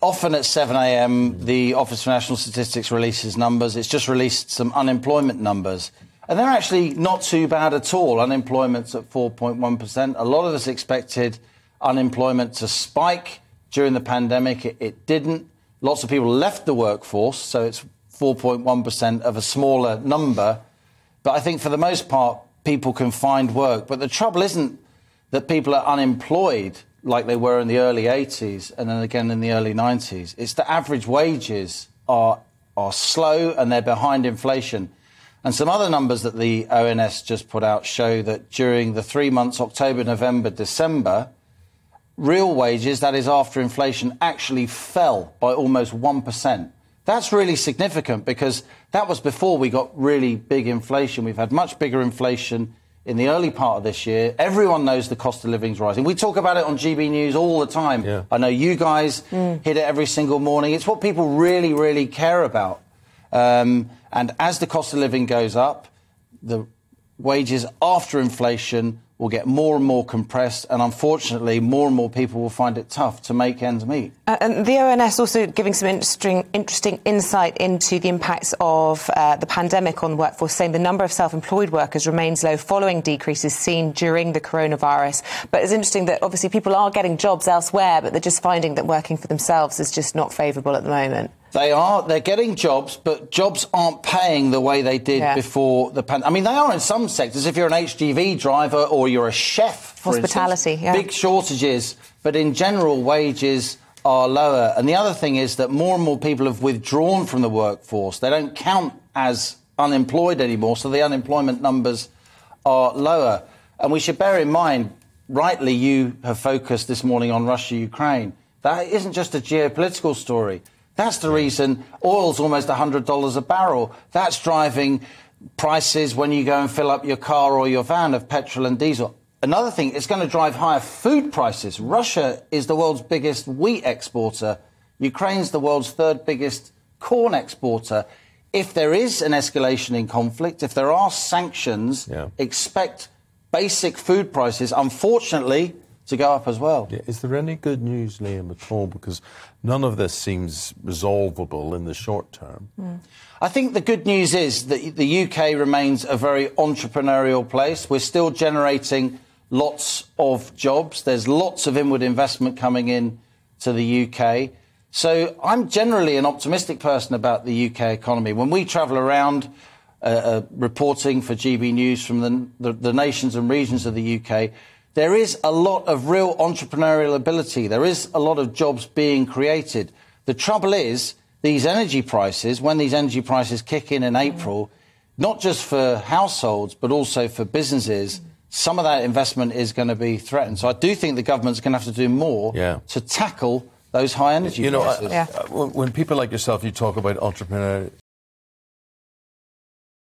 Often at 7 a.m, the Office for National Statistics releases numbers. It's just released some unemployment numbers. And they're actually not too bad at all. Unemployment's at 4.1%. A lot of us expected unemployment to spike during the pandemic. It didn't. Lots of people left the workforce, so it's 4.1% of a smaller number. But I think for the most part, people can find work. But the trouble isn't that people are unemployed like they were in the early 80s and then again in the early 90s. It's the average wages are slow and they're behind inflation. And some other numbers that the ONS just put out show that during the 3 months, October, November, December, real wages, that is after inflation, actually fell by almost 1%. That's really significant because that was before we got really big inflation. We've had much bigger inflation in the early part of this year. Everyone knows the cost of living's rising. We talk about it on GB News all the time. Yeah. I know you guys hit it every single morning. It's what people really, really care about. And as the cost of living goes up, the wages after inflation will get more and more compressed, and unfortunately more and more people will find it tough to make ends meet. And the ONS also giving some interesting insight into the impacts of the pandemic on the workforce, saying the number of self-employed workers remains low following decreases seen during the coronavirus. But it's interesting that obviously people are getting jobs elsewhere, but they're just finding that working for themselves is just not favourable at the moment. They are. They're getting jobs, but jobs aren't paying the way they did before the pandemic. I mean, they are in some sectors. If you're an HGV driver or you're a chef, for hospitality, instance, big shortages. But in general, wages are lower. And the other thing is that more and more people have withdrawn from the workforce. They don't count as unemployed anymore, so the unemployment numbers are lower. And we should bear in mind, rightly, you have focused this morning on Russia-Ukraine. That isn't just a geopolitical story. That's the reason oil's almost $100 a barrel. That's driving prices when you go and fill up your car or your van of petrol and diesel. Another thing, it's going to drive higher food prices. Russia is the world's biggest wheat exporter. Ukraine's the world's third biggest corn exporter. If there is an escalation in conflict, if there are sanctions, expect basic food prices, unfortunately, to go up as well. Yeah. Is there any good news, Liam, at all? Because none of this seems resolvable in the short term. I think the good news is that the UK remains a very entrepreneurial place. We're still generating lots of jobs. There's lots of inward investment coming in to the UK. So I'm generally an optimistic person about the UK economy. When we travel around reporting for GB News from the nations and regions of the UK, there is a lot of real entrepreneurial ability. There is a lot of jobs being created. The trouble is these energy prices, when these energy prices kick in April, not just for households, but also for businesses, some of that investment is going to be threatened. So I do think the government's going to have to do more to tackle those high energy prices. You know, when people like yourself, you talk about entrepreneur,